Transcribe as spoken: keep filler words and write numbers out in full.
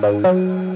Bye.